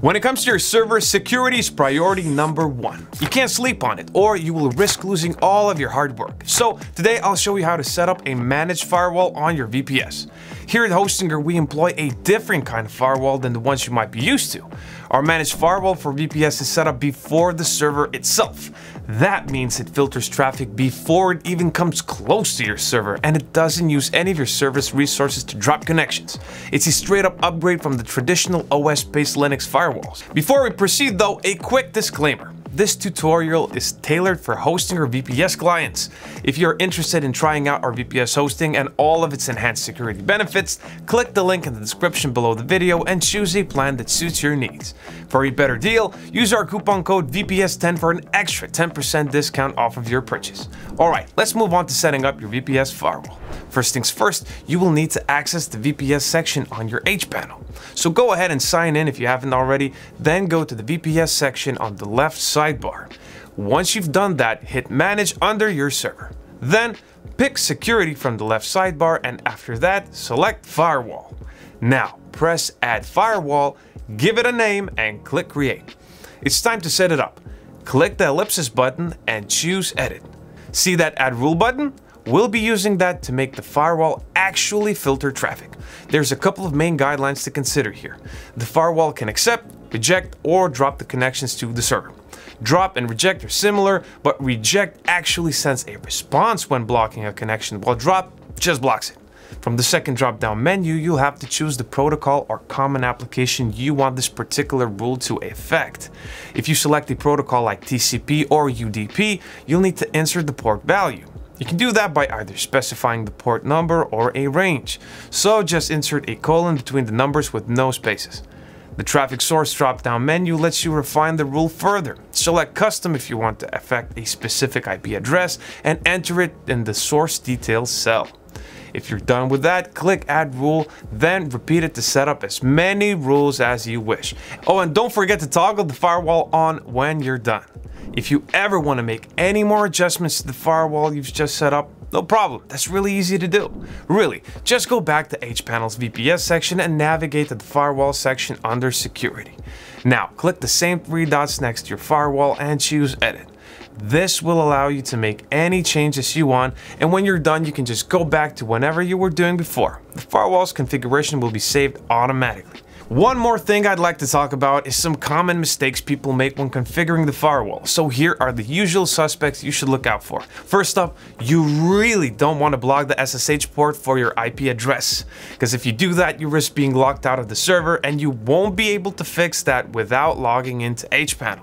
When it comes to your server, security is priority number one. You can't sleep on it, or you will risk losing all of your hard work. So today I'll show you how to set up a managed firewall on your VPS. Here at Hostinger, we employ a different kind of firewall than the ones you might be used to. Our managed firewall for VPS is set up before the server itself. That means it filters traffic before it even comes close to your server, and it doesn't use any of your service resources to drop connections. It's a straight up upgrade from the traditional OS-based Linux firewalls. Before we proceed though, a quick disclaimer. This tutorial is tailored for Hostinger VPS clients. If you're interested in trying out our VPS hosting and all of its enhanced security benefits, click the link in the description below the video and choose a plan that suits your needs. For a better deal, use our coupon code VPS10 for an extra 10% discount off of your purchase. Alright, let's move on to setting up your VPS firewall. First things first, you will need to access the VPS section on your hPanel. So go ahead and sign in if you haven't already, then go to the VPS section on the left sidebar. Once you've done that, hit Manage under your server. Then pick Security from the left sidebar, and after that, select Firewall. Now press Add Firewall, give it a name, and click Create. It's time to set it up. Click the ellipsis button and choose Edit. See that Add Rule button? We'll be using that to make the firewall actually filter traffic. There's a couple of main guidelines to consider here. The firewall can accept, reject, or drop the connections to the server. Drop and reject are similar, but reject actually sends a response when blocking a connection, while drop just blocks it. From the second drop-down menu, you'll have to choose the protocol or common application you want this particular rule to affect. If you select a protocol like TCP or UDP, you'll need to insert the port value. You can do that by either specifying the port number or a range, so just insert a colon between the numbers with no spaces. The traffic source drop-down menu lets you refine the rule further. Select custom if you want to affect a specific IP address and enter it in the source details cell. If you're done with that, click Add Rule, then repeat it to set up as many rules as you wish. Oh, and don't forget to toggle the firewall on when you're done. If you ever want to make any more adjustments to the firewall you've just set up, no problem, that's really easy to do. Really, just go back to hPanel's VPS section and navigate to the firewall section under security. Now, click the same three dots next to your firewall and choose Edit. This will allow you to make any changes you want, and when you're done, you can just go back to whatever you were doing before. The firewall's configuration will be saved automatically. One more thing I'd like to talk about is some common mistakes people make when configuring the firewall. So here are the usual suspects you should look out for. First up, you really don't want to block the SSH port for your IP address, because if you do that, you risk being locked out of the server and you won't be able to fix that without logging into hPanel.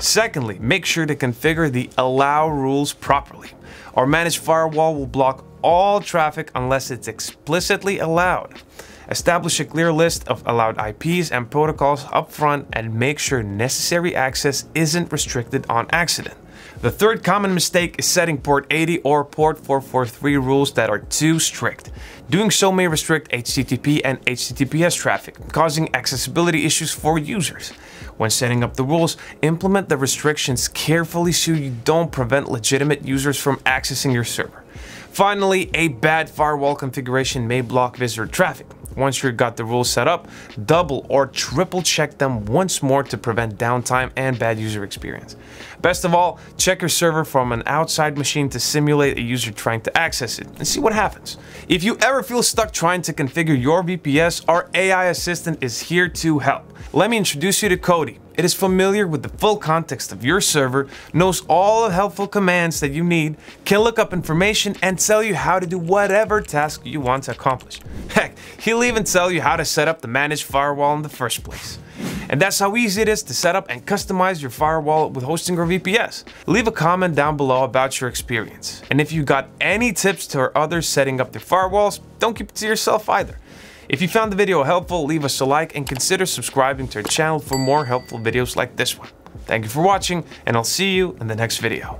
Secondly, make sure to configure the allow rules properly. Our managed firewall will block all traffic unless it's explicitly allowed. Establish a clear list of allowed IPs and protocols upfront and make sure necessary access isn't restricted on accident. The third common mistake is setting port 80 or port 443 rules that are too strict. Doing so may restrict HTTP and HTTPS traffic, causing accessibility issues for users. When setting up the rules, implement the restrictions carefully so you don't prevent legitimate users from accessing your server. Finally, a bad firewall configuration may block visitor traffic. Once you've got the rules set up, double or triple check them once more to prevent downtime and bad user experience. Best of all, check your server from an outside machine to simulate a user trying to access it and see what happens. If you ever feel stuck trying to configure your VPS, our AI assistant is here to help. Let me introduce you to Cody. It is familiar with the full context of your server, knows all the helpful commands that you need, can look up information, and tell you how to do whatever task you want to accomplish. Heck, he'll even tell you how to set up the managed firewall in the first place. And that's how easy it is to set up and customize your firewall with Hostinger VPS. Leave a comment down below about your experience. And if you got any tips to others setting up their firewalls, don't keep it to yourself either. If you found the video helpful, leave us a like and consider subscribing to our channel for more helpful videos like this one. Thank you for watching, and I'll see you in the next video.